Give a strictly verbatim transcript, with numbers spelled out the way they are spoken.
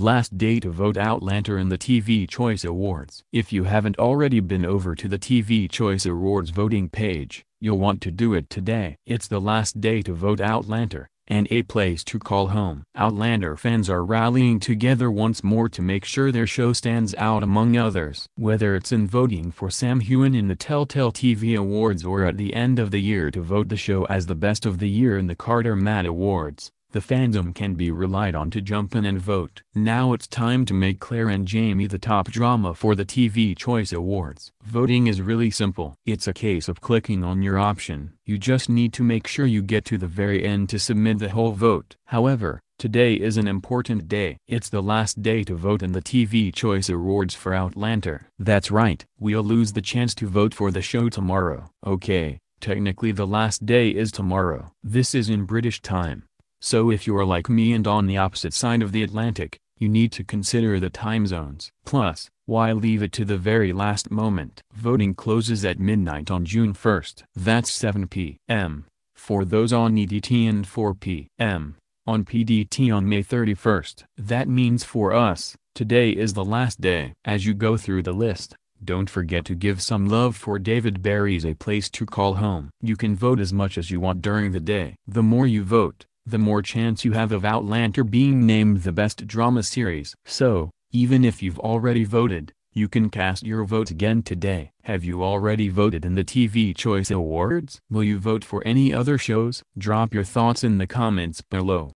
Last day to vote Outlander in the T V Choice Awards. If you haven't already been over to the T V Choice Awards voting page, you'll want to do it today. It's the last day to vote Outlander, and A Place to Call Home. Outlander fans are rallying together once more to make sure their show stands out among others. Whether it's in voting for Sam Heughan in the Telltale T V Awards or at the end of the year to vote the show as the best of the year in the Carter Matt Awards, the fandom can be relied on to jump in and vote. Now it's time to make Claire and Jamie the top drama for the T V Choice Awards. Voting is really simple. It's a case of clicking on your option. You just need to make sure you get to the very end to submit the whole vote. However, today is an important day. It's the last day to vote in the T V Choice Awards for Outlander. That's right. We'll lose the chance to vote for the show tomorrow. Okay, technically the last day is tomorrow. This is in British time. So if you're like me and on the opposite side of the Atlantic, you need to consider the time zones. Plus, why leave it to the very last moment? Voting closes at midnight on June first. That's seven p m for those on E D T and four p m on P D T on May thirty-first. That means for us, today is the last day. As you go through the list, don't forget to give some love for David Barry's A Place to Call Home. You can vote as much as you want during the day. The more you vote, the more chance you have of Outlander being named the best drama series. So, even if you've already voted, you can cast your vote again today. Have you already voted in the T V Choice Awards? Will you vote for any other shows? Drop your thoughts in the comments below.